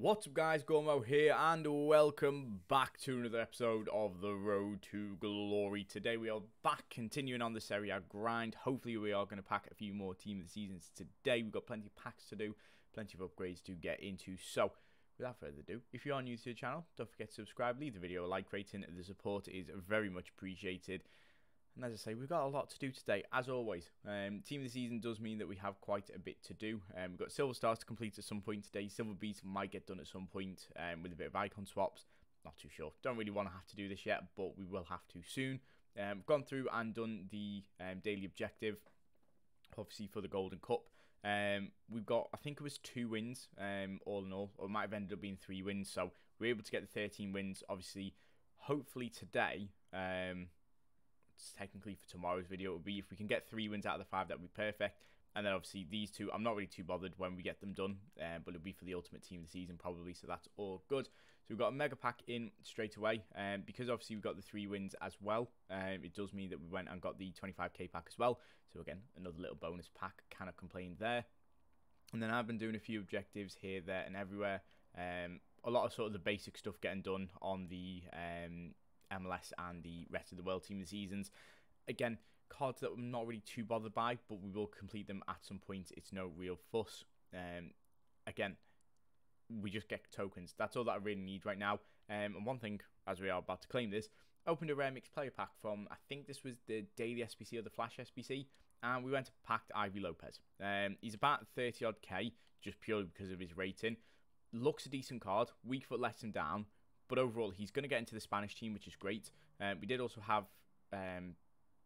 What's up guys, Gomo here and welcome back to another episode of The Road to Glory. Today we are back continuing on the Serie A grind. Hopefully we are going to pack a few more Team of the Seasons today. We've got plenty of packs to do, plenty of upgrades to get into. So without further ado, if you are new to the channel, don't forget to subscribe, leave the video a like rating, the support is very much appreciated. And as I say, we've got a lot to do today, as always. Team of the Season does mean that we have quite a bit to do. We've got Silver Stars to complete at some point today. Silver Beast might get done at some point with a bit of Icon Swaps. Not too sure. Don't really want to have to do this yet, but we will have to soon. We've gone through and done the daily objective, obviously for the Golden Cup. We've got, I think it was 2 wins all in all, or it might have ended up being 3 wins. So we're able to get the 13 wins, obviously, hopefully today. Technically for tomorrow's video, it would be if we can get 3 wins out of the 5, that would be perfect. And then obviously these two, I'm not really too bothered when we get them done, but it'll be for the Ultimate Team of the Season probably, so that's all good. So we've got a mega pack in straight away, and because obviously we've got the 3 wins as well, it does mean that we went and got the 25k pack as well. So again, another little bonus pack, cannot complain there. And then I've been doing a few objectives here, there and everywhere, a lot of sort of the basic stuff getting done on the MLS and the rest of the World Team of the Seasons. Again, cards that I'm not really too bothered by, but we will complete them at some point. It's no real fuss. Again, we just get tokens. That's all that I really need right now. And one thing, as we are about to claim this, opened a Rare Mixed Player Pack from, I think this was the Daily SBC or the Flash SBC, and we went to packed Ivy Lopez. He's about 30-odd K, just purely because of his rating. Looks a decent card. Weak foot lets him down. But overall, he's going to get into the Spanish team, which is great. We did also have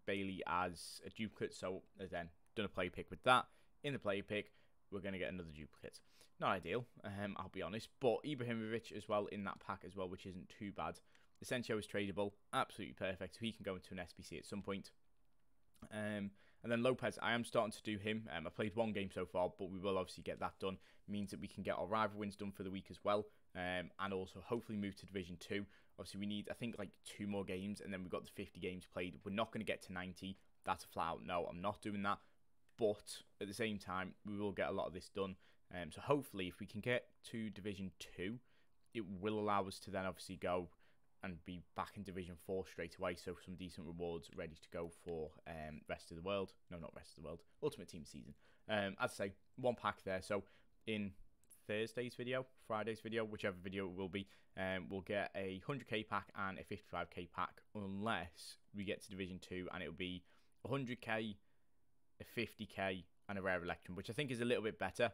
Bailey as a duplicate, so again, done a player pick with that. In the player pick, we're going to get another duplicate. Not ideal, I'll be honest, but Ibrahimovic as well in that pack as well, which isn't too bad. Essencio is tradable, absolutely perfect, so he can go into an SBC at some point. And then Lopez, I am starting to do him. I played 1 game so far, but we will obviously get that done. Means that we can get our rival wins done for the week as well, and also hopefully move to Division 2. Obviously, we need, I think, like 2 more games, and then we've got the 50 games played. We're not going to get to 90. That's a flat out no. I'm not doing that. But at the same time, we will get a lot of this done. So hopefully, if we can get to Division 2, it will allow us to then obviously go and be back in Division 4 straight away, so some decent rewards ready to go for rest of the world. No, not rest of the world. Ultimate Team Season. I'd say 1 pack there. So in Thursday's video, Friday's video, whichever video it will be, we'll get a 100k pack and a 55k pack, unless we get to Division 2 and it'll be 100k, a 50k, and a rare election, which I think is a little bit better.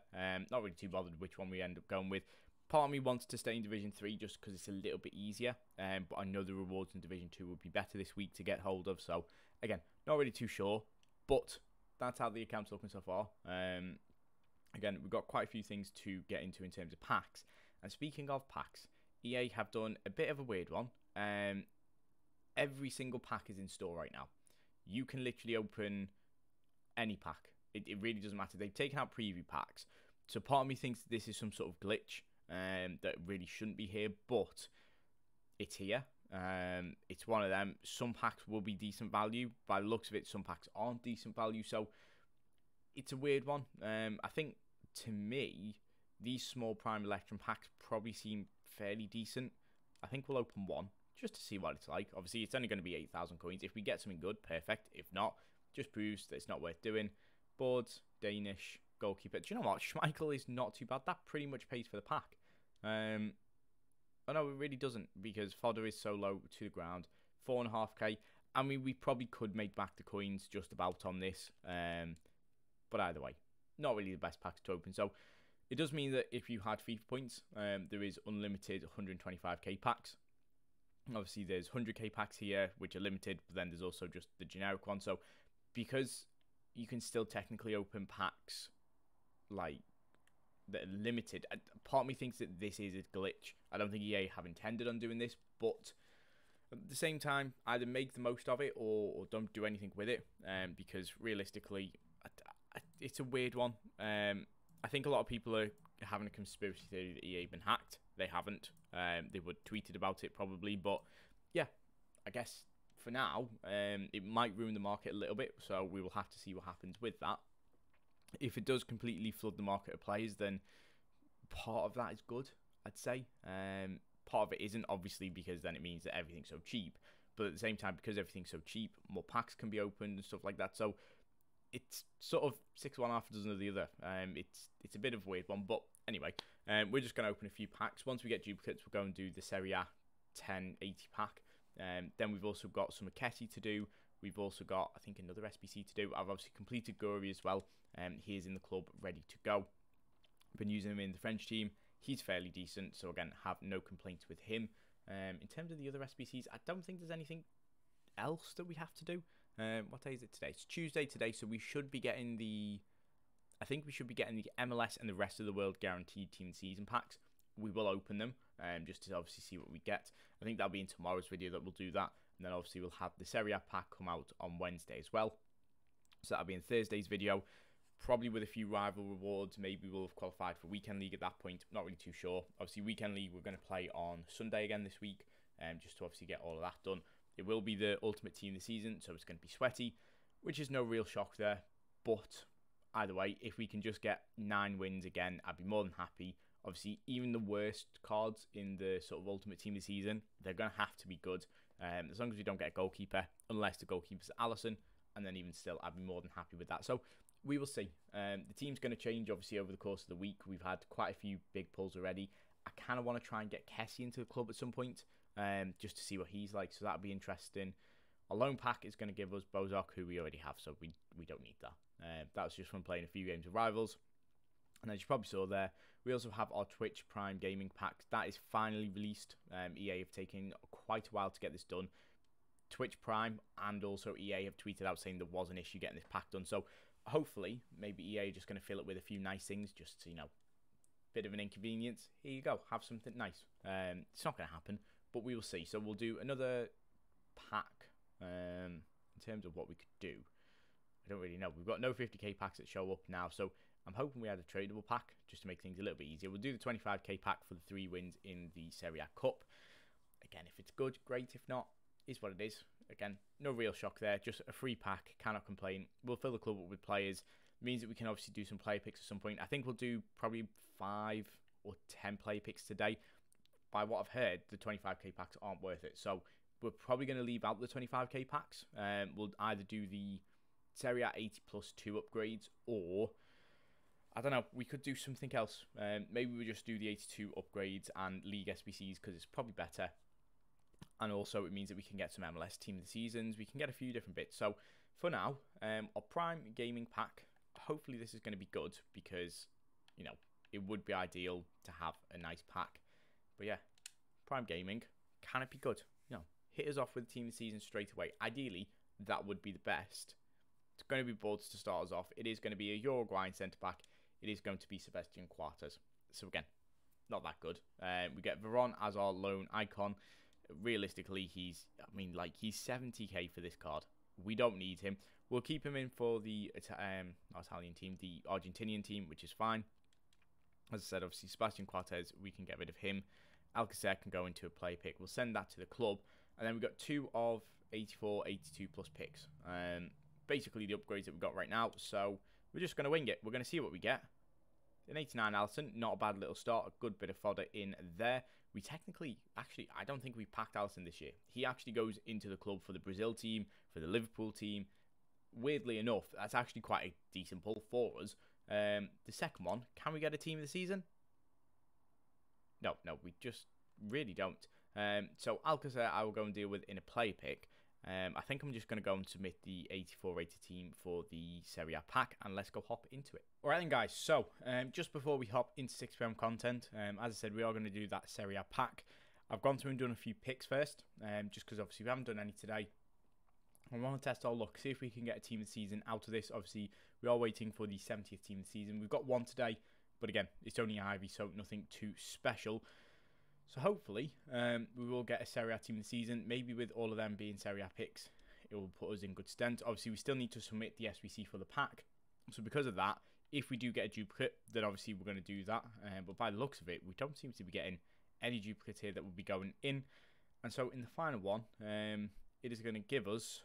Not really too bothered which one we end up going with. Part of me wants to stay in Division 3 just because it's a little bit easier, but I know the rewards in Division 2 would be better this week to get hold of. So, again, not really too sure, but that's how the account's looking so far. Again, we've got quite a few things to get into in terms of packs. And speaking of packs, EA have done a bit of a weird one. Every single pack is in store right now. You can literally open any pack. It really doesn't matter. They've taken out preview packs. So part of me thinks this is some sort of glitch. That really shouldn't be here, but it's here. It's one of them. Some packs will be decent value. By the looks of it, some packs aren't decent value, so it's a weird one. I think, to me, these small Prime Electrum packs probably seem fairly decent. I think we'll open 1, just to see what it's like. Obviously, it's only going to be 8,000 coins. If we get something good, perfect. If not, just proves that it's not worth doing. Boards, Danish, goalkeeper. Do you know what? Schmeichel is not too bad. That pretty much pays for the pack. Oh no, it really doesn't, because fodder is so low to the ground. 4.5k. I mean, we probably could make back the coins just about on this. But either way, not really the best packs to open. So it does mean that if you had FIFA points, there is unlimited 125k packs. Obviously, there's 100k packs here, which are limited, but then there's also just the generic one. So because you can still technically open packs like that are limited, part of me thinks that this is a glitch. I don't think EA have intended on doing this, but at the same time, either make the most of it or don't do anything with it, because realistically, it's a weird one. I think a lot of people are having a conspiracy theory that EA been hacked. They haven't. They would tweeted about it probably, but yeah, I guess for now, it might ruin the market a little bit, so we will have to see what happens with that. If it does completely flood the market of players, then part of that is good. I'd say. Part of it isn't, obviously, because then it means that everything's so cheap. But at the same time, because everything's so cheap, more packs can be opened and stuff like that. So it's sort of 6 of one, half a dozen of the other. It's a bit of a weird one. But anyway, we're just going to open a few packs. Once we get duplicates, we'll go and do the Serie A 1080 pack. Then we've also got some Kessie to do. We've also got, I think, another SPC to do. I've obviously completed Guri as well. He is in the club, ready to go. I've been using him in the French team. He's fairly decent, so again, have no complaints with him. In terms of the other SPCs, I don't think there's anything else that we have to do. What day is it today? It's Tuesday today, so we should be getting the... I think we should be getting the MLS and the rest of the world guaranteed team season packs. We will open them, just to obviously see what we get. I think that'll be in tomorrow's video that we'll do that. And then obviously we'll have the Serie A pack come out on Wednesday as well. So that'll be in Thursday's video. Probably with a few rival rewards, maybe we'll have qualified for Weekend League at that point. Not really too sure. Obviously, Weekend League we're going to play on Sunday again this week, just to obviously get all of that done. It will be the Ultimate Team this season, so it's going to be sweaty, which is no real shock there. But either way, if we can just get 9 wins again, I'd be more than happy. Obviously, even the worst cards in the sort of Ultimate Team this season, they're going to have to be good. As long as we don't get a goalkeeper, unless the goalkeeper's Alisson, and then even still, I'd be more than happy with that. So we will see. The team's going to change, obviously, over the course of the week. We've had quite a few big pulls already. I kind of want to try and get Kessie into the club at some point, just to see what he's like. So that'll be interesting. Our loan pack is going to give us Bozak, who we already have, so we don't need that. That's just from playing a few games of Rivals. And as you probably saw there, we also have our Twitch Prime gaming pack. That is finally released. EA have taken quite a while to get this done. Twitch Prime and also EA have tweeted out saying there was an issue getting this pack done. So hopefully, maybe EA are just going to fill it with a few nice things, just, you know, bit of an inconvenience. Here you go, have something nice. It's not going to happen, but we will see. So we'll do another pack in terms of what we could do. I don't really know. We've got no 50k packs that show up now, so I'm hoping we had a tradable pack just to make things a little bit easier. We'll do the 25k pack for the 3 wins in the Serie A Cup. Again, if it's good, great. If not, is what it is. Again, no real shock there. Just a free pack. Cannot complain. We'll fill the club up with players. Means that we can obviously do some player picks at some point. I think we'll do probably 5 or 10 player picks today. By what I've heard, the 25k packs aren't worth it. So we're probably going to leave out the 25k packs. We'll either do the Serie A 80+2 upgrades, or I don't know, we could do something else. Maybe we'll just do the 82 upgrades and league SBCs because it's probably better. And also it means that we can get some MLS Team of the Seasons. We can get a few different bits. So for now, our Prime gaming pack, hopefully this is going to be good because, you know, it would be ideal to have a nice pack. But yeah, Prime gaming, can it be good? You know, hit us off with the Team of the Season straight away. Ideally, that would be the best. It's going to be boards to start us off. It is going to be a Uruguayan centre-back. It is going to be Sebastian Quartz. So again, not that good. We get Veron as our loan icon. Realistically, he's 70k for this card. We don't need him. We'll keep him in for the Italian team, the Argentinian team, which is fine. As I said, obviously, Sebastian Quartz, we can get rid of him. Alcacer can go into a play pick. We'll send that to the club. And then we've got 2 of 84, 82 plus picks. Basically, the upgrades that we've got right now. So we're just going to wing it. We're going to see what we get. An 89 Alisson, not a bad little start, a good bit of fodder in there. We technically, actually, I don't think we packed Alisson this year. He actually goes into the club for the Brazil team, for the Liverpool team. Weirdly enough, that's actually quite a decent pull for us. The second one, can we get a Team of the Season? No, we just really don't. So Alcacer, I will go and deal with in a player pick. I think I'm just going to go and submit the 84 rated team for the Serie A pack, and let's go hop into it. Alright then guys, so just before we hop into 6 PM content, as I said, we are going to do that Serie A pack. I've gone through and done a few picks first, just because obviously we haven't done any today. I want to test our luck, see if we can get a Team of the Season out of this. Obviously, we are waiting for the 70th Team of the Season. We've got one today, but again, it's only Ivy, so nothing too special. So hopefully, we will get a Serie A Team of the Season. Maybe with all of them being Serie A picks, it will put us in good stead. Obviously, we still need to submit the SBC for the pack. So because of that, if we do get a duplicate, then obviously we're going to do that. But by the looks of it, we don't seem to be getting any duplicates here that will be going in. And so in the final one, it is going to give us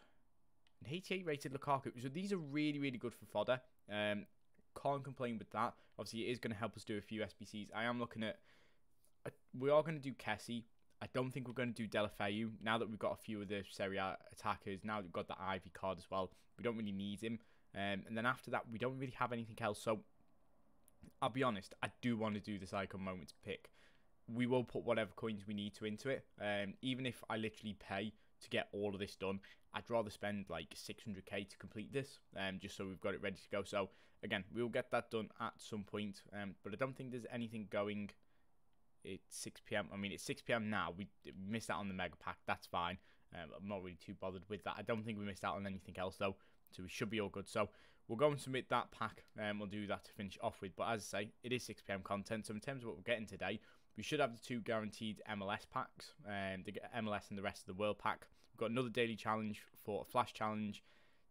an 88 rated Lukaku. So these are really, really good for fodder. Can't complain with that. Obviously, it is going to help us do a few SBCs. I am looking at... we are going to do Kessie. I don't think we're going to do Delafeu. Now that we've got a few of the Serie A attackers, now that we've got the Ivy card as well, we don't really need him. And then after that, we don't really have anything else. So I'll be honest, I do want to do this Icon Moments pick. We will put whatever coins we need to into it. Even if I literally pay to get all of this done, I'd rather spend like 600k to complete this, just so we've got it ready to go. So again, we'll get that done at some point, but I don't think there's anything going. It's 6 p.m. I mean, it's 6 p.m. now. We missed out on the mega pack, that's fine. I'm not really too bothered with that. I don't think we missed out on anything else though, so we should be all good. So we'll go and submit that pack, and we'll do that to finish off with. But as I say, it is 6 p.m. content, so in terms of what we're getting today, we should have the two guaranteed MLS packs, the MLS and the rest of the world pack. We've got another daily challenge for a flash challenge.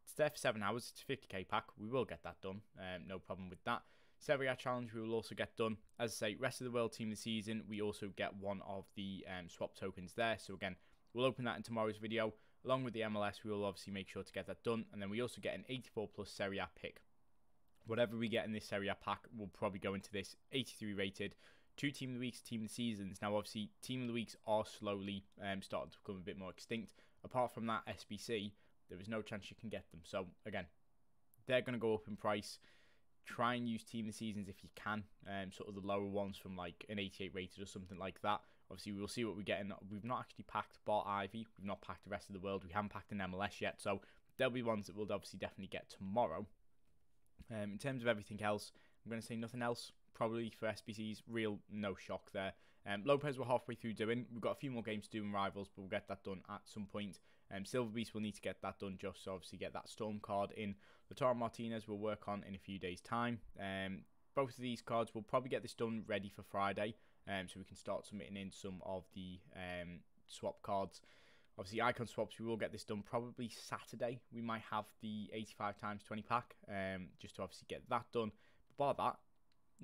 It's there for 7 hours. It's a 50k pack. We will get that done. No problem with that. Serie A challenge we will also get done. As I say, rest of the world team of the season, we also get one of the swap tokens there. So again, we'll open that in tomorrow's video. Along with the MLS, we will obviously make sure to get that done. And then we also get an 84 plus Serie A pick. Whatever we get in this Serie A pack will probably go into this 83 rated. Two Team of the Weeks, Team of the Seasons. Now, obviously, Team of the Weeks are slowly starting to become a bit more extinct. Apart from that SBC, there is no chance you can get them. So, again, they're going to go up in price. Try and use Team of the Seasons if you can. Sort of the lower ones from, like, an 88 rated or something like that. Obviously, we'll see what we get in. We've not actually packed Bart Ivy. We've not packed the rest of the world. We haven't packed an MLS yet. So, there'll be ones that we'll obviously definitely get tomorrow. In terms of everything else, I'm going to say nothing else. Probably for SBCs, real no shock there. Lopez we're halfway through doing. We've got a few more games to do in Rivals, but we'll get that done at some point. Silver Beast will need to get that done just so obviously get that Storm card in. Latoura Martinez we'll work on in a few days' time. Both of these cards, we'll probably get this done ready for Friday, so we can start submitting in some of the swap cards. Obviously, Icon Swaps, we will get this done probably Saturday. We might have the 85x20 pack, just to obviously get that done. But bar that,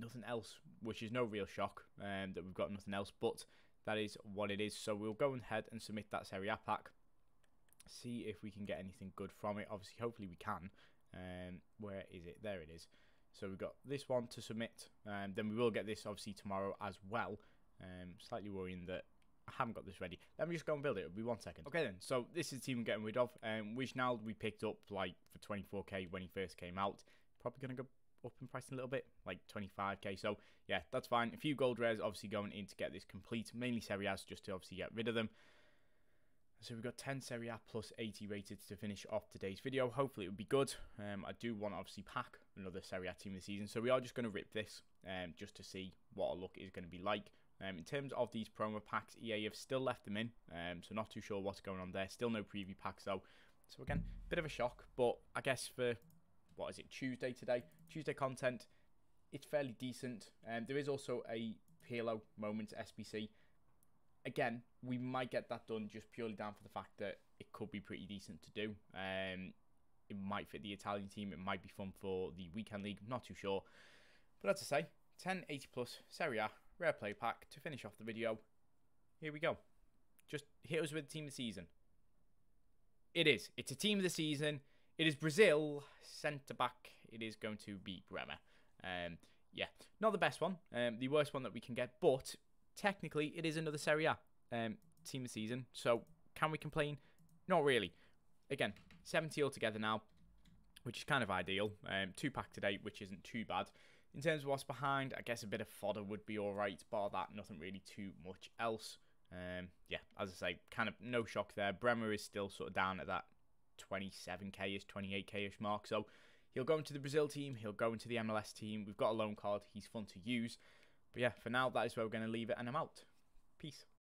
nothing else, which is no real shock that we've got nothing else, but that is what it is. So we'll go ahead and submit that Serie A pack, see if we can get anything good from it. Obviously, hopefully we can. Where is it? There it is. So we've got this one to submit, and then we will get this obviously tomorrow as well. Slightly worrying that I haven't got this ready. Let me just go and build it. It'll be 1 second. Okay then, so this is the team we're getting rid of, which now we picked up like for 24k when he first came out. Probably going to go up in price a little bit, like 25k. So yeah, that's fine. A few gold rares obviously going in to get this complete, mainly Serie A's just to obviously get rid of them. So we've got 10 Serie A plus 80 rated to finish off today's video. Hopefully it would be good. I do want to obviously pack another Serie A team this season, so we are just going to rip this just to see what our look is going to be like. In terms of these promo packs, EA have still left them in, so not too sure what's going on there. Still no preview packs though, so again, bit of a shock, but I guess for what is it, Tuesday today, Tuesday content, it's fairly decent. There is also a Halo Moments SBC. Again, we might get that done just purely down for the fact that it could be pretty decent to do. It might fit the Italian team, it might be fun for the weekend league, not too sure. But as I say, 1080 plus Serie A rare play pack to finish off the video. Here we go. Just hit us with the team of the season. It's a team of the season. It is Brazil, centre-back. It is going to be Bremer. Yeah, not the best one. The worst one that we can get, but technically it is another Serie A team of the season. So can we complain? Not really. Again, 70 altogether now, which is kind of ideal. 2-pack today, which isn't too bad. In terms of what's behind, I guess a bit of fodder would be all right. Bar that, nothing really too much else. Yeah, as I say, kind of no shock there. Bremer is still sort of down at that 27k-ish, 28k-ish mark. So he'll go into the Brazil team. He'll go into the MLS team. We've got a loan card. He's fun to use. But yeah, for now, that is where we're going to leave it. And I'm out. Peace.